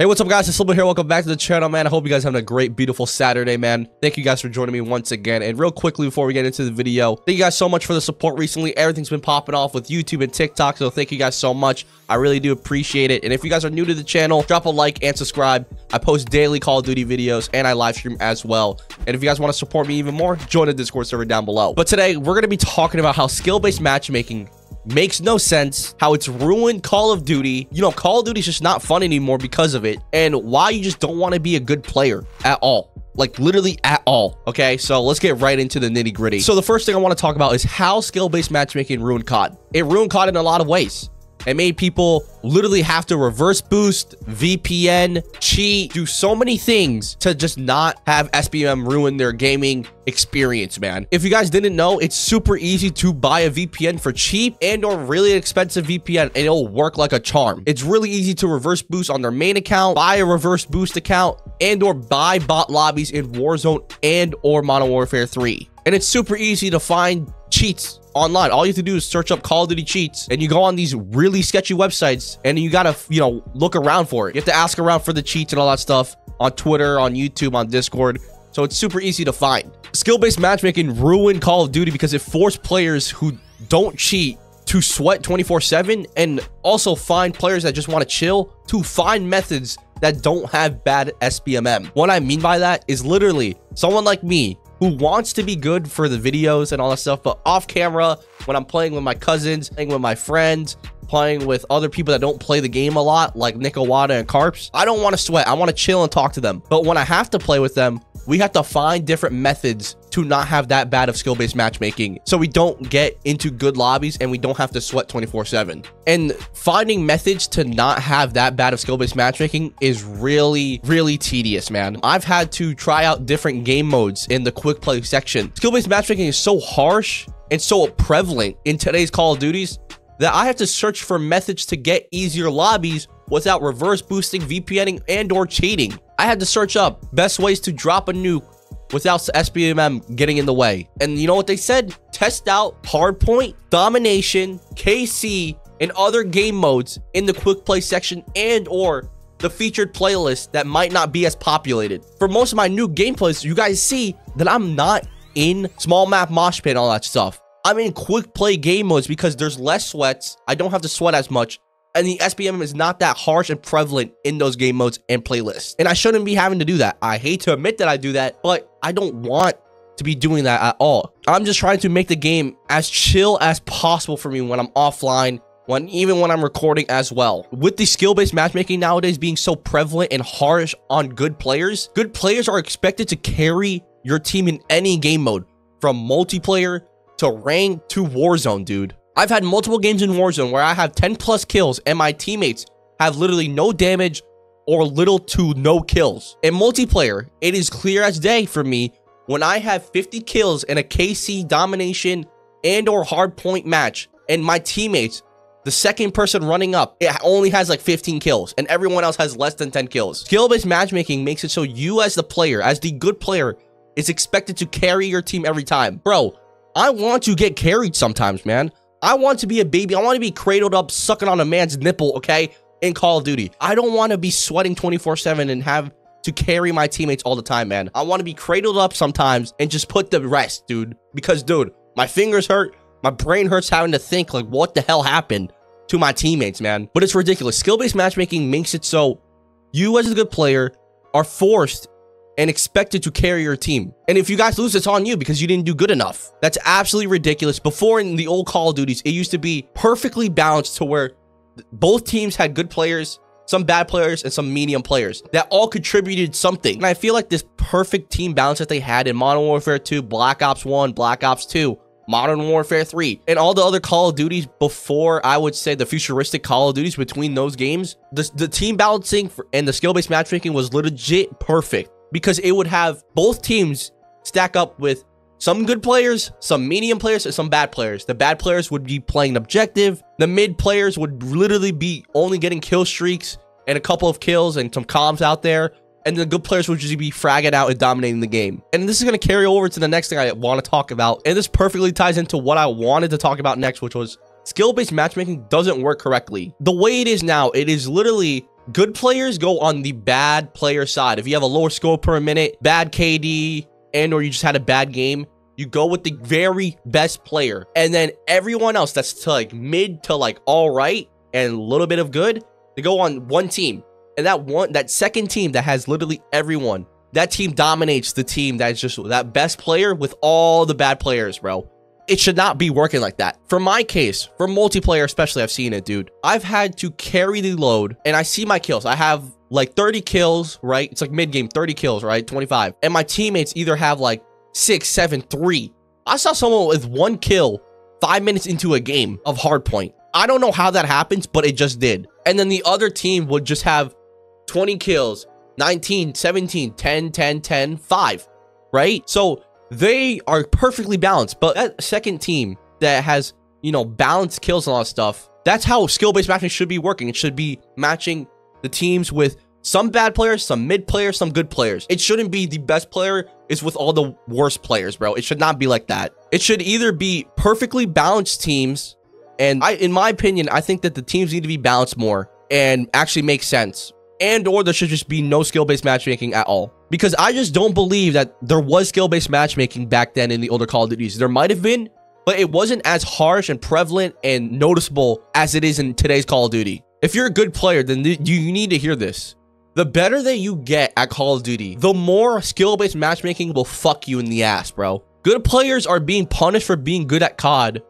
Hey, what's up guys, it's Limbo here. Welcome back to the channel, man. I hope you guys are having a great, beautiful Saturday, man. Thank you guys for joining me once again. And real quickly before we get into the video, thank you guys so much for the support recently. Everything's been popping off with YouTube and TikTok, so thank you guys so much. I really do appreciate it. And if you guys are new to the channel, drop a like and subscribe. I post daily Call of Duty videos and I live stream as well. And if you guys want to support me even more, join the Discord server down below. But today, we're going to be talking about how skill-based matchmaking makes no sense, how it's ruined Call of Duty. You know, Call of Duty is just not fun anymore because of it, and why you just don't want to be a good player at all. Like, literally at all. Okay, so let's get right into the nitty gritty. So the first thing I want to talk about is how skill-based matchmaking ruined COD. It ruined COD in a lot of ways. It made people literally have to reverse boost, VPN, cheat, do so many things to just not have SBMM ruin their gaming experience, man. If you guys didn't know, it's super easy to buy a VPN for cheap and or really expensive VPN, and it'll work like a charm. It's really easy to reverse boost on their main account, buy a reverse boost account, and or buy bot lobbies in Warzone and or Modern Warfare 3. And it's super easy to find cheats online. All you have to do is search up Call of Duty cheats, and you go on these really sketchy websites, and you gotta, you know, look around for it. You have to ask around for the cheats and all that stuff on Twitter, on YouTube, on Discord. So it's super easy to find. Skill-based matchmaking ruined Call of Duty because it forced players who don't cheat to sweat 24/7, and also find players that just want to chill to find methods that don't have bad SBMM. What I mean by that is literally someone like me who wants to be good for the videos and all that stuff, but off camera, when I'm playing with my cousins, playing with my friends, playing with other people that don't play the game a lot, like Nick Awada and Carps, I don't want to sweat. I want to chill and talk to them. But when I have to play with them, we have to find different methods to not have that bad of skill-based matchmaking, so we don't get into good lobbies and we don't have to sweat 24/7. And finding methods to not have that bad of skill-based matchmaking is really tedious, man. I've had to try out different game modes in the quick play section. Skill-based matchmaking is so harsh and so prevalent in today's Call of Duties that I have to search for methods to get easier lobbies without reverse boosting, VPNing, and or cheating. I had to search up best ways to drop a nuke without SBMM getting in the way. And you know what they said? Test out hardpoint, domination, KC, and other game modes in the quick play section and or the featured playlist that might not be as populated. For most of my new gameplays, you guys see that I'm not in small map mosh pit and all that stuff. I'm in quick play game modes because there's less sweats. I don't have to sweat as much. And the SBMM is not that harsh and prevalent in those game modes and playlists. And I shouldn't be having to do that. I hate to admit that I do that, but I don't want to be doing that at all. I'm just trying to make the game as chill as possible for me when I'm offline, even when I'm recording as well. With the skill-based matchmaking nowadays being so prevalent and harsh on good players are expected to carry your team in any game mode, from multiplayer to rank to Warzone, dude. I've had multiple games in Warzone where I have 10+ kills and my teammates have literally no damage or little to no kills. In multiplayer, it is clear as day for me when I have 50 kills in a KC domination and or hardpoint match, and my teammates, the second person running up, it only has like 15 kills and everyone else has less than 10 kills. Skill-based matchmaking makes it so you as the player, as the good player, is expected to carry your team every time. Bro, I want to get carried sometimes, man. I want to be a baby. I want to be cradled up, sucking on a man's nipple, okay, in Call of Duty. I don't want to be sweating 24/7 and have to carry my teammates all the time, man. I want to be cradled up sometimes and just put the rest, dude. Because, dude, my fingers hurt. My brain hurts having to think, like, what the hell happened to my teammates, man? But it's ridiculous. Skill-based matchmaking makes it so you, as a good player, are forced and expected to carry your team. And if you guys lose, it's on you because you didn't do good enough. That's absolutely ridiculous. Before, in the old Call of Duties, it used to be perfectly balanced to where both teams had good players, some bad players, and some medium players that all contributed something. And I feel like this perfect team balance that they had in Modern Warfare 2, Black Ops 1, Black Ops 2, Modern Warfare 3, and all the other Call of Duties before, I would say the futuristic Call of Duties between those games, the team balancing and the skill-based matchmaking was legit perfect. Because it would have both teams stack up with some good players, some medium players, and some bad players. The bad players would be playing objective. The mid players would literally be only getting kill streaks and a couple of kills and some comms out there. And the good players would just be fragging out and dominating the game. And this is going to carry over to the next thing I want to talk about. And this perfectly ties into what I wanted to talk about next, which was skill-based matchmaking doesn't work correctly. The way it is now, it is literally good players go on the bad player side. If you have a lower score per minute, bad KD, and or you just had a bad game, you go with the very best player. And then everyone else that's to like mid to like all right and a little bit of good, they go on one team. And that second team that has literally everyone, that team dominates the team that's just that best player with all the bad players, bro. It should not be working like that. For my case, for multiplayer especially, I've seen it, dude. I've had to carry the load, and I see my kills. I have like 30 kills, right? It's like mid-game, 30 kills, right? 25. And my teammates either have like 6, 7, 3. I saw someone with 1 kill 5 minutes into a game of Hardpoint. I don't know how that happens, but it just did. And then the other team would just have 20 kills, 19, 17, 10, 10, 10, 5, right? So they are perfectly balanced, but that second team that has, you know, balanced kills and all that stuff, that's how skill-based matching should be working. It should be matching the teams with some bad players, some mid players, some good players. It shouldn't be the best player is with all the worst players, bro. It should not be like that. It should either be perfectly balanced teams, and in my opinion, I think that the teams need to be balanced more and actually make sense. And or there should just be no skill-based matchmaking at all. Because I just don't believe that there was skill-based matchmaking back then in the older Call of Duties. There might have been, but it wasn't as harsh and prevalent and noticeable as it is in today's Call of Duty. If you're a good player, then you need to hear this. The better that you get at Call of Duty, the more skill-based matchmaking will fuck you in the ass, bro. Good players are being punished for being good at COD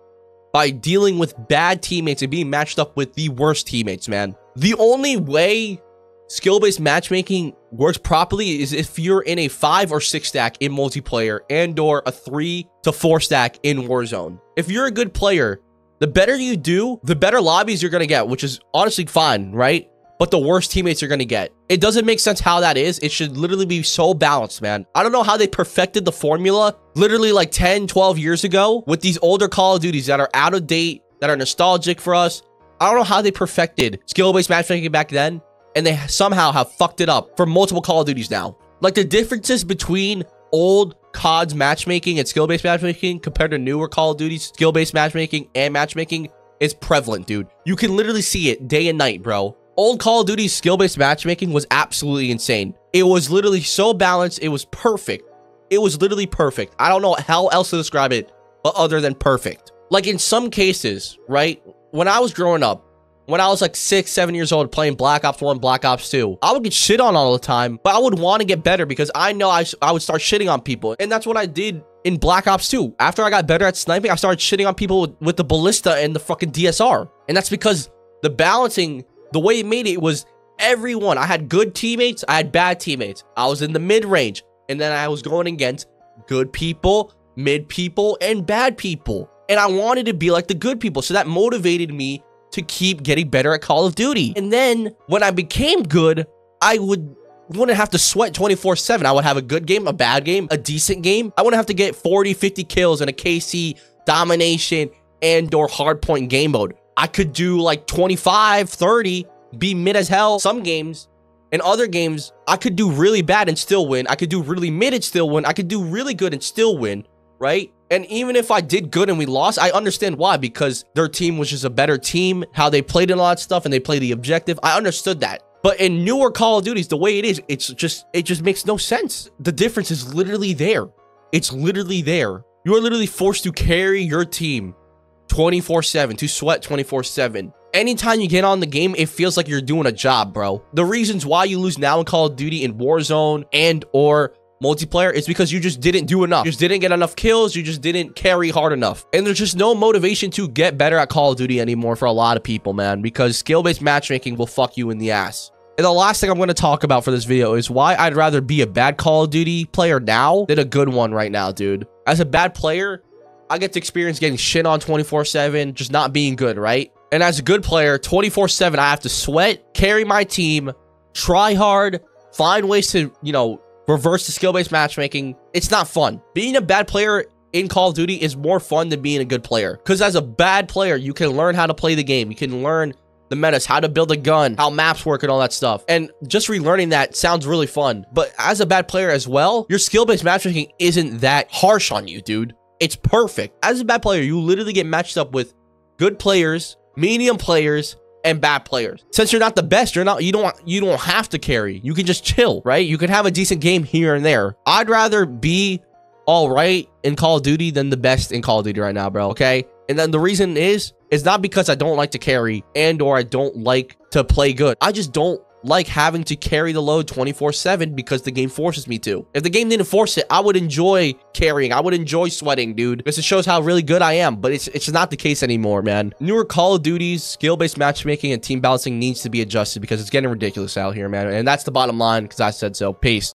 by dealing with bad teammates and being matched up with the worst teammates, man. The only way skill-based matchmaking works properly is if you're in a 5 or 6 stack in multiplayer and or a 3 to 4 stack in Warzone. If you're a good player, the better you do, the better lobbies you're going to get, which is honestly fine, right? But the worst teammates you're going to get. It doesn't make sense how that is. It should literally be so balanced, man. I don't know how they perfected the formula literally like 10, 12 years ago with these older Call of Duties that are out of date, that are nostalgic for us. I don't know how they perfected skill-based matchmaking back then, and they somehow have fucked it up for multiple Call of Duties now. Like the differences between old COD's matchmaking and skill-based matchmaking compared to newer Call of Duties, skill-based matchmaking and matchmaking is prevalent, dude. You can literally see it day and night, bro. Old Call of Duty's skill-based matchmaking was absolutely insane. It was literally so balanced. It was perfect. It was literally perfect. I don't know how else to describe it, but other than perfect. Like in some cases, right? When I was growing up, when I was like 6, 7 years old playing Black Ops 1, Black Ops 2, I would get shit on all the time, but I would want to get better because I know I would start shitting on people. And that's what I did in Black Ops 2. After I got better at sniping, I started shitting on people with the Ballista and the fucking DSR. And that's because the balancing, the way it made it was everyone. I had good teammates. I had bad teammates. I was in the mid-range. And then I was going against good people, mid people, and bad people. And I wanted to be like the good people. So that motivated me to keep getting better at Call of Duty. And then when I became good, I wouldn't have to sweat 24/7. I would have a good game, a bad game, a decent game. I wouldn't have to get 40, 50 kills in a KC domination and or hardpoint game mode. I could do like 25, 30, be mid as hell some games, and other games I could do really bad and still win. I could do really mid and still win. I could do really good and still win, right? And even if I did good and we lost, I understand why, because their team was just a better team, how they played and all that stuff, and they played the objective. I understood that. But in newer Call of Duties, the way it is, it just makes no sense. The difference is literally there. It's literally there. You are literally forced to carry your team 24/7, to sweat 24/7. Anytime you get on the game, it feels like you're doing a job, bro. The reasons why you lose now in Call of Duty in Warzone and or multiplayer is because you just didn't do enough. You just didn't get enough kills. You just didn't carry hard enough. And there's just no motivation to get better at Call of Duty anymore for a lot of people, man, because skill-based matchmaking will fuck you in the ass. And the last thing I'm going to talk about for this video is why I'd rather be a bad Call of Duty player now than a good one right now, dude. As a bad player, I get to experience getting shit on 24/7, just not being good, right? And as a good player, 24/7, I have to sweat, carry my team, try hard, find ways to, you know, reverse the skill-based matchmaking. It's not fun. Being a bad player in Call of Duty is more fun than being a good player. Because as a bad player, you can learn how to play the game. You can learn the metas, how to build a gun, how maps work and all that stuff. And just relearning that sounds really fun. But as a bad player as well, your skill-based matchmaking isn't that harsh on you, dude. It's perfect. As a bad player, you literally get matched up with good players, medium players, and bad players. Since you're not the best, you're not, you don't have to carry. You can just chill, right? You can have a decent game here and there. I'd rather be all right in Call of Duty than the best in Call of Duty right now, bro. Okay. And then the reason is, it's not because I don't like to carry and or I don't like to play good. I just don't like having to carry the load 24/7 because the game forces me to. If the game didn't force it, I would enjoy carrying. I would enjoy sweating, dude. Because it shows how really good I am, but it's not the case anymore, man. Newer Call of Duty's skill-based matchmaking and team balancing needs to be adjusted because it's getting ridiculous out here, man. And that's the bottom line because I said so. Peace.